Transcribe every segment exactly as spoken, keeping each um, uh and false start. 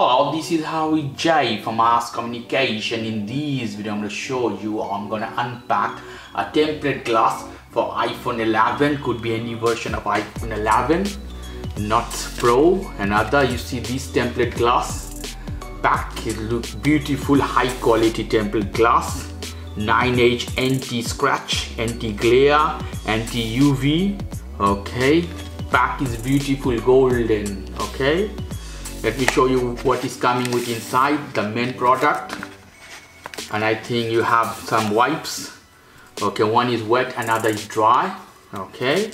Hello, this is Harry Jay from Ask Communication. In this video, I'm going to show you I'm going to unpack a template glass for iPhone eleven. Could be any version of iPhone eleven, not Pro. Another, you see this template glass pack. It looks beautiful, high quality template glass. nine H anti-scratch, anti-glare, anti-U V. Okay, pack is beautiful, golden. Okay. Let me show you what is coming with inside the main product, and I think you have some wipes. Okay, one is wet, another is dry. Okay,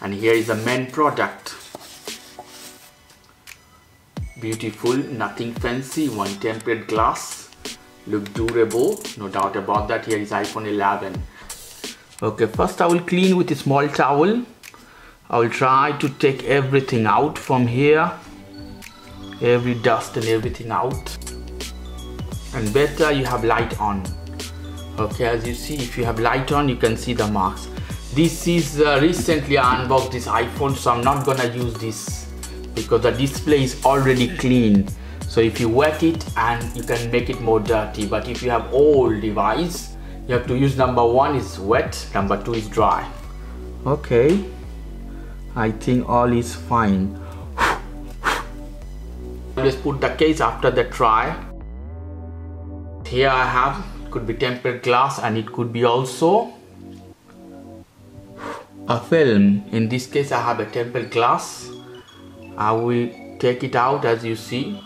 and here is the main product. Beautiful, nothing fancy. One template glass, look durable, no doubt about that. Here is iPhone eleven. Okay, first I will clean with a small towel. I will try to take everything out from here. Every dust and everything out, and better you have light on. Okay, as you see, if you have light on, you can see the marks. This is uh, recently I unboxed this iPhone, so I'm not gonna use this because the display is already clean. So if you wet it, and you can make it more dirty. But if you have old device, you have to use number one is wet, number two is dry. Okay, I think all is fine. Always put the case after the try. Here I have, could be tempered glass, and it could be also a film. In this case I have a tempered glass. I will take it out. As you see,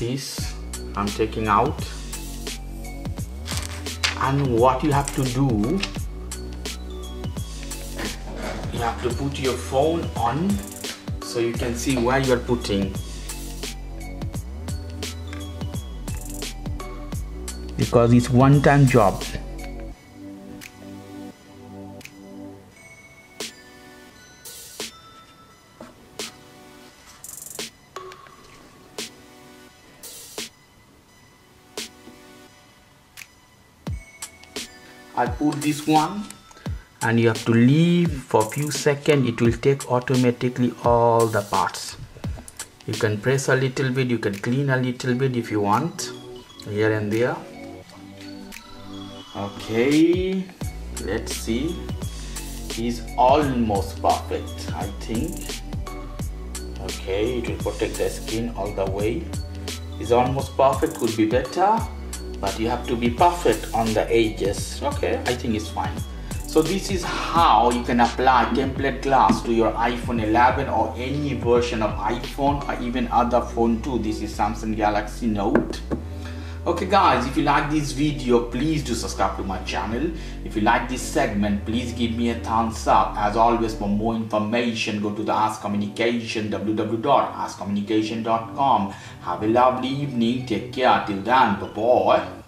this I'm taking out, and what you have to do, you have to put your phone on so you can see where you are putting. Because it's one-time job. I put this one, and you have to leave for a few seconds. It will take automatically all the parts. You can press a little bit, you can clean a little bit if you want, here and there. Okay, let's see. He's almost perfect, I think. Okay, it will protect the skin all the way. He's almost perfect, could be better, but you have to be perfect on the edges. Okay, I think it's fine. So this is how you can apply template glass to your iPhone eleven or any version of iPhone or even other phone too. This is Samsung Galaxy Note. Okay guys, if you like this video, please do subscribe to my channel. If you like this segment, please give me a thumbs up. As always, for more information, go to the Ask Communication, w w w dot ask communication dot com. Have a lovely evening. Take care. Till then, bye-bye.